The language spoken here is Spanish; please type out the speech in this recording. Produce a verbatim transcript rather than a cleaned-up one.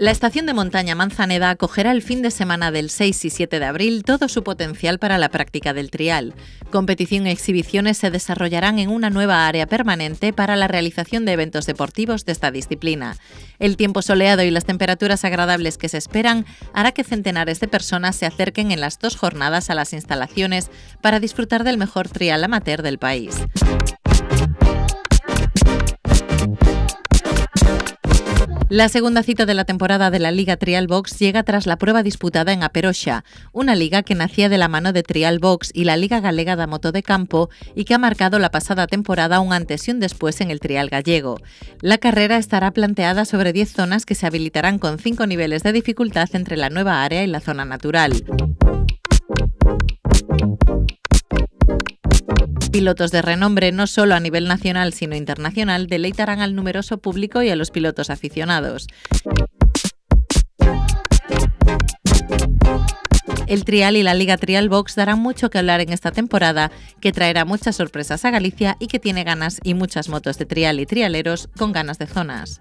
La estación de montaña Manzaneda acogerá el fin de semana del seis y siete de abril todo su potencial para la práctica del trial. Competición y exhibiciones se desarrollarán en una nueva área permanente para la realización de eventos deportivos de esta disciplina. El tiempo soleado y las temperaturas agradables que se esperan hará que centenares de personas se acerquen en las dos jornadas a las instalaciones para disfrutar del mejor trial amateur del país. La segunda cita de la temporada de la Liga Trial Box llega tras la prueba disputada en A Peroxa, una liga que nacía de la mano de Trial Box y la Liga Galega de Moto de Campo y que ha marcado la pasada temporada un antes y un después en el trial gallego. La carrera estará planteada sobre diez zonas que se habilitarán con cinco niveles de dificultad entre la nueva área y la zona natural. Pilotos de renombre, no solo a nivel nacional sino internacional, deleitarán al numeroso público y a los pilotos aficionados. El trial y la Liga Trial Box darán mucho que hablar en esta temporada, que traerá muchas sorpresas a Galicia y que tiene ganas y muchas motos de trial y trialeros con ganas de zonas.